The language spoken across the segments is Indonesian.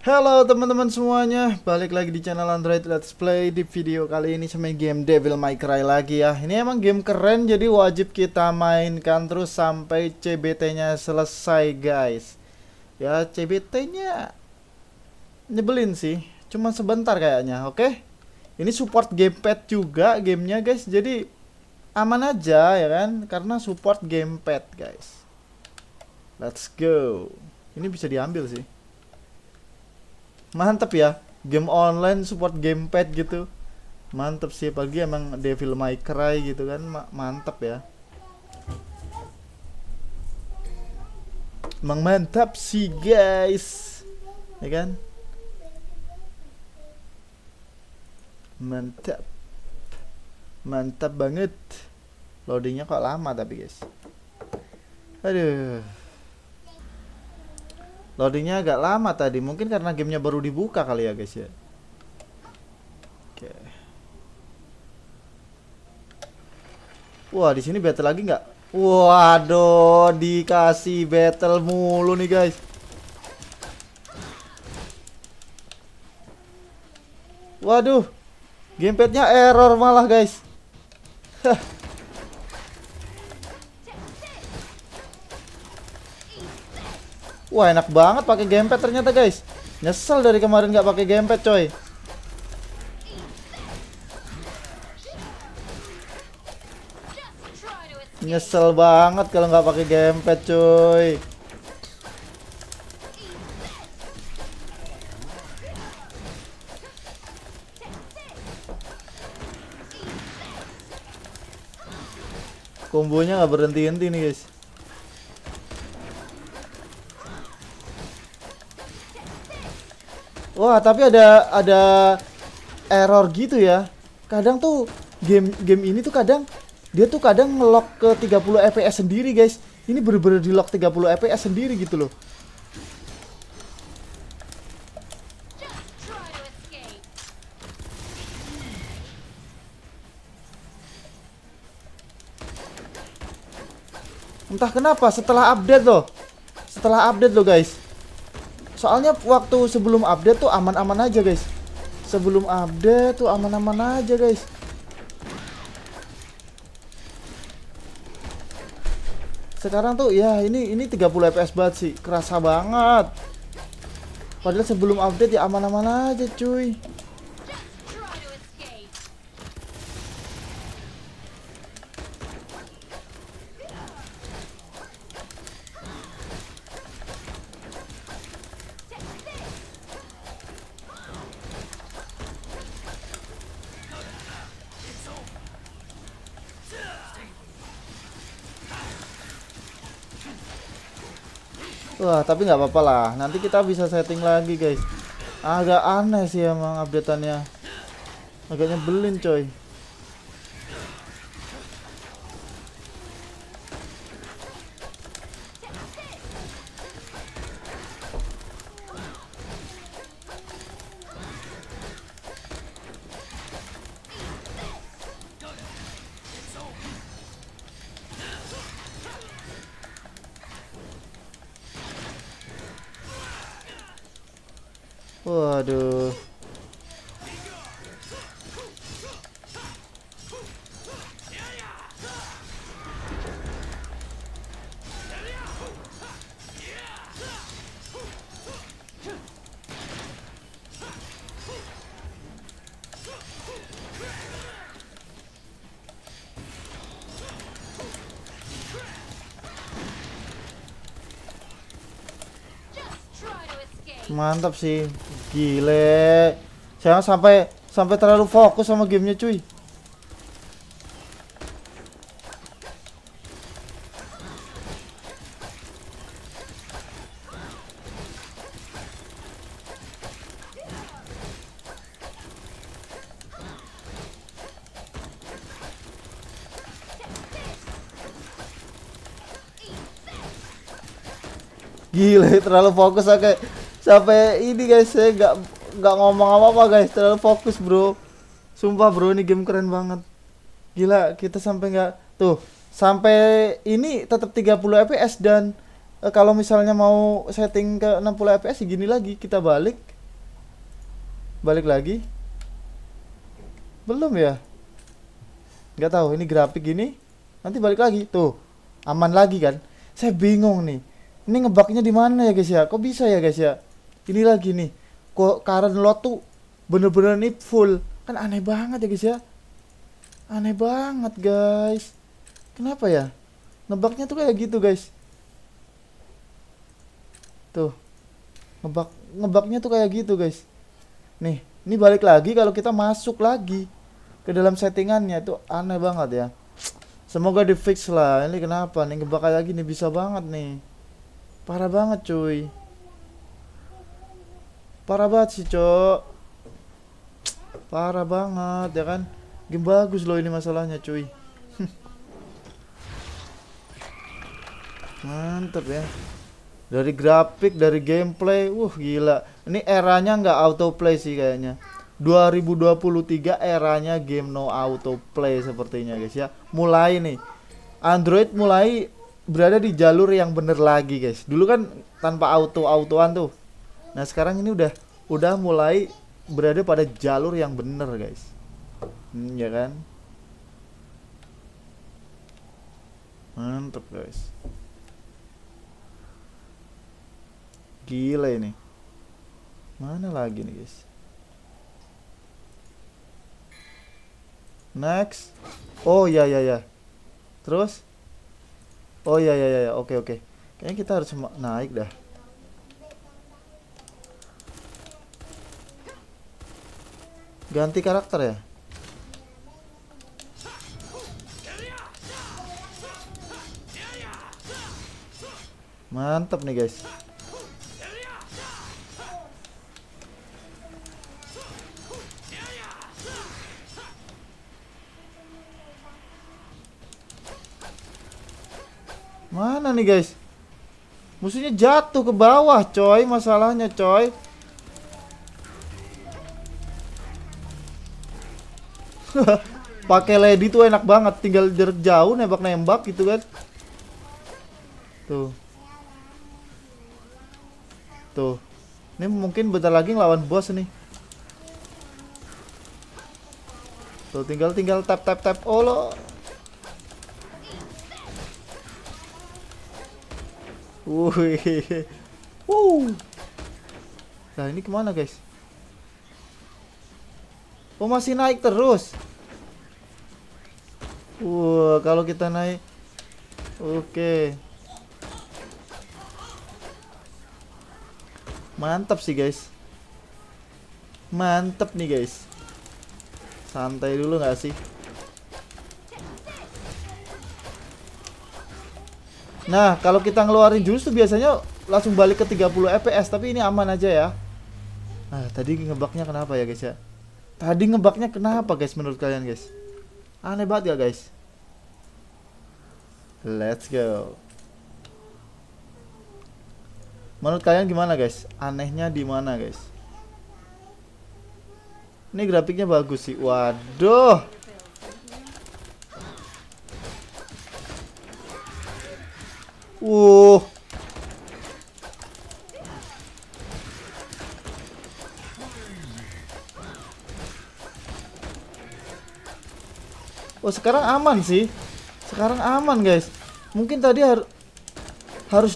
Halo teman-teman semuanya, balik lagi di channel Android Let's Play. Di video kali ini sama game Devil May Cry lagi ya. Ini emang game keren, jadi wajib kita mainkan terus sampai CBT-nya selesai guys. Ya CBT-nya nyebelin sih, cuma sebentar kayaknya, oke? Ini support gamepad juga gamenya guys, jadi aman aja ya kan, karena support gamepad guys. Let's go. Ini bisa diambil sih. Mantep ya, game online support gamepad gitu. Mantep sih, apalagi emang Devil May Cry gitu kan, mantep ya. Emang mantap sih guys, ya kan? Mantap, mantap banget. Loadingnya kok lama tapi guys. Aduh, loadingnya agak lama tadi, mungkin karena gamenya baru dibuka kali ya guys ya. Oke. Wah, di sini battle lagi nggak? Waduh, dikasih battle mulu nih guys. Waduh, gamepadnya error malah guys. Wah, enak banget pakai gamepad ternyata guys. Nyesel dari kemarin nggak pakai gamepad coy. Nyesel banget kalau nggak pakai gamepad coy. Kombonya nggak berhenti-henti nih guys. Wah, tapi ada error gitu ya. Kadang tuh game ini tuh kadang nge-lock ke 30 FPS sendiri, guys. Ini bener-bener di-lock 30 FPS sendiri gitu loh. Entah kenapa setelah update loh, guys. Soalnya waktu sebelum update tuh aman-aman aja guys. Sebelum update tuh aman-aman aja guys. Sekarang tuh ya ini 30 FPS banget sih, kerasa banget. Padahal sebelum update ya aman-aman aja cuy. Wah, tapi nggak apa-apa lah. Nanti kita bisa setting lagi, guys. Agak aneh sih emang updateannya. Agak nyebelin, coy. Waduh. Mantap sih. Gile. Jangan sampai terlalu fokus sama gamenya cuy. Gile, terlalu fokus kayak sampai ini guys, saya nggak ngomong apa-apa guys, terlalu fokus bro. Sumpah bro, ini game keren banget. Gila, kita sampai nggak tuh, sampai ini tetap 30 FPS dan kalau misalnya mau setting ke 60 fps gini lagi, kita balik lagi. Belum ya? Nggak tahu, ini grafik gini nanti balik lagi tuh, aman lagi kan. Saya bingung nih, ini ngebugnya di mana ya guys ya, kok bisa ya guys ya. Ini lagi nih, kok current load tuh bener-bener nih full kan, aneh banget ya guys ya, aneh banget guys. Kenapa ya ngebugnya tuh kayak gitu guys, tuh ngebugnya tuh kayak gitu guys. Nih, ini balik lagi kalau kita masuk lagi ke dalam settingannya, itu aneh banget ya. Semoga di fix lah. Ini kenapa nih ngebug lagi nih, bisa banget nih, parah banget cuy, parah banget sih cok, parah banget ya kan. Game bagus loh ini masalahnya cuy. Mantep ya. Dari grafik, dari gameplay, gila. Ini eranya nggak autoplay sih kayaknya. 2023 eranya game no autoplay sepertinya guys ya. Mulai nih, Android mulai berada di jalur yang bener lagi guys. Dulu kan tanpa auto-autoan tuh. Nah sekarang ini udah mulai berada pada jalur yang bener guys. Ya kan? Mantep guys. Gila ini. Mana lagi nih guys? Next. Oh ya ya ya. Terus? Oh ya ya ya. Oke oke. Kayaknya kita harus naik dah. Ganti karakter ya. Mantap nih guys. Mana nih guys? Musuhnya jatuh ke bawah coy, masalahnya coy. Pakai lady tuh enak banget, tinggal jarak jauh nembak-nembak gitu kan. Tuh. Tuh. Ini mungkin bentar lagi ngelawan bos nih. Tuh, tinggal tap. Oh lo. Wih, nah ini kemana guys? Oh masih naik terus. Kalau kita naik, oke, mantap sih guys, mantap nih guys. Santai dulu nggak sih? Nah, kalau kita ngeluarin jurus tuh biasanya langsung balik ke 30 fps, tapi ini aman aja ya. Nah, tadi ngebugnya kenapa ya guys ya? Tadi ngebugnya kenapa guys menurut kalian guys? Aneh banget ya guys? Let's go. Menurut kalian gimana guys? Anehnya di mana guys? Ini grafiknya bagus sih. Waduh. Oh sekarang aman sih. Sekarang aman guys. Mungkin tadi harus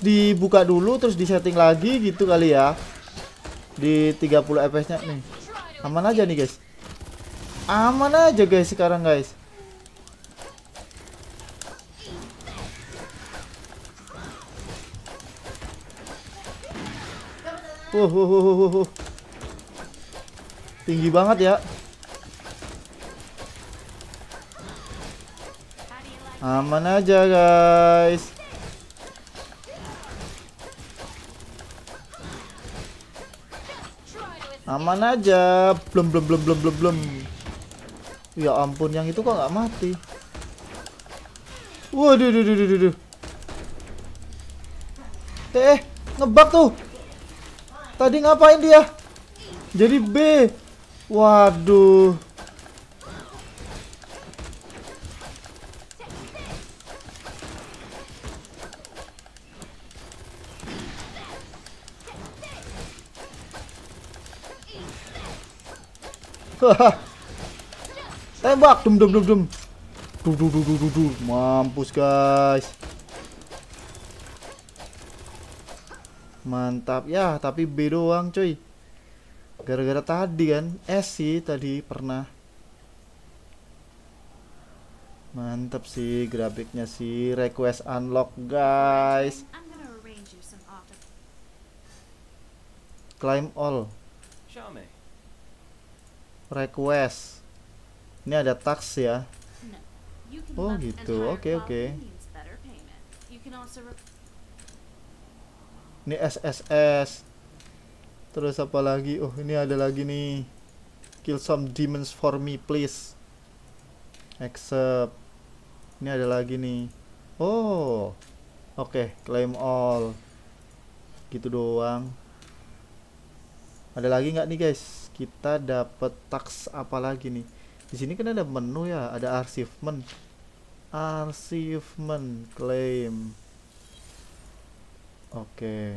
dibuka dulu terus disetting lagi gitu kali ya. Di 30 fps nya nih. Aman aja nih guys. Aman aja guys sekarang guys. Tinggi banget ya. Aman aja guys. Aman aja. Blem. Ya ampun, yang itu kok nggak mati. Waduh. Ngebug tuh. Tadi ngapain dia? Jadi B. Waduh. Tembak, dum dum dum dum. Mampus, guys. Mantap ya, tapi B doang, cuy. Gara-gara tadi kan S sih tadi pernah. Mantap sih grafiknya sih. Request unlock, guys. Climb all. Request. Ini ada tax ya. Oh gitu. Oke, oke. Ini SSS. Terus apa lagi? Oh, ini ada lagi nih. Kill some demons for me please. Accept. Ini ada lagi nih. Oh. Oke, claim all. Gitu doang. Ada lagi nggak nih, guys? Kita dapat tax apa lagi nih? Di sini kan ada menu ya, ada achievement. Achievement claim. Oke.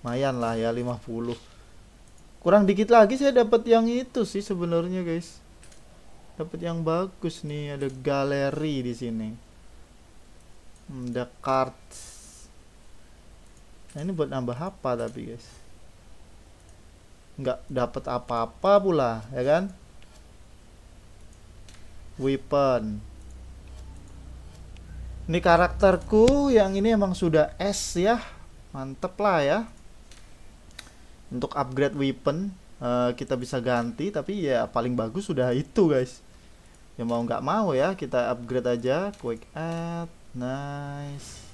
Lumayan lah ya, 50. Kurang dikit lagi saya dapat yang itu sih sebenarnya, guys. Dapat yang bagus nih, ada galeri di sini. Ada cards. Nah, ini buat nambah apa tapi, guys? Nggak dapat apa-apa pula, ya kan? Weapon. Ini karakterku yang ini emang sudah S ya. Mantep lah ya. Untuk upgrade weapon kita bisa ganti, tapi ya paling bagus sudah itu, guys. Ya mau nggak mau ya kita upgrade aja. Quick add, nice.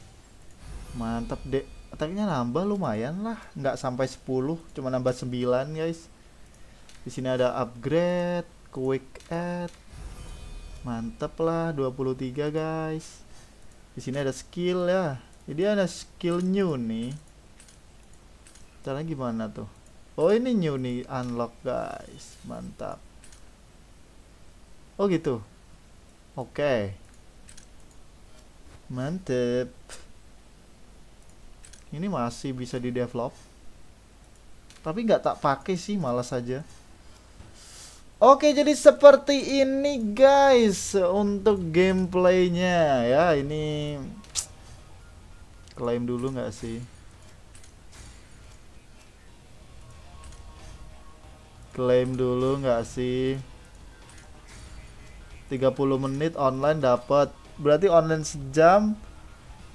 Mantap deh. Attack-nya nambah lumayan lah, nggak sampai 10, cuma nambah 9, guys. Di sini ada upgrade, quick add. Mantap lah, 23, guys. Di sini ada skill ya. Jadi ada skill new nih. Caranya gimana tuh? Oh, ini new nih, unlock, guys. Mantap. Oh gitu. Oke. Mantap. Ini masih bisa di develop. Tapi nggak tak pakai sih, malas aja. Oke, jadi seperti ini, guys, untuk gameplaynya ya. Ini klaim dulu nggak sih? Klaim dulu nggak sih? 30 menit online dapat. Berarti online sejam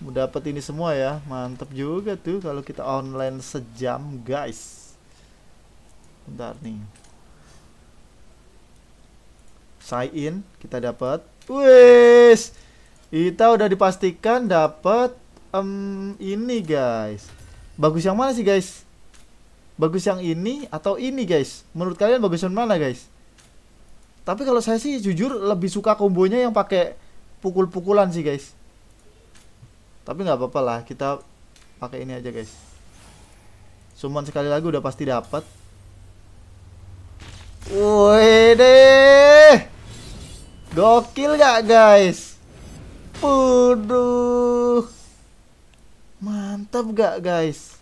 dapat ini semua ya. Mantap juga tuh kalau kita online sejam, guys. Bentar nih. Sign in kita dapat. Wes. Kita udah dipastikan dapat ini, guys. Bagus yang mana sih, guys? Bagus yang ini atau ini, guys? Menurut kalian bagus yang mana, guys? Tapi kalau saya sih jujur lebih suka kombonya yang pakai pukul-pukulan sih, guys. Tapi nggak apa-apa lah, kita pakai ini aja, guys. Summon sekali lagi udah pasti dapat. Wih deh. Gokil gak, guys? Puduh. Mantap gak, guys?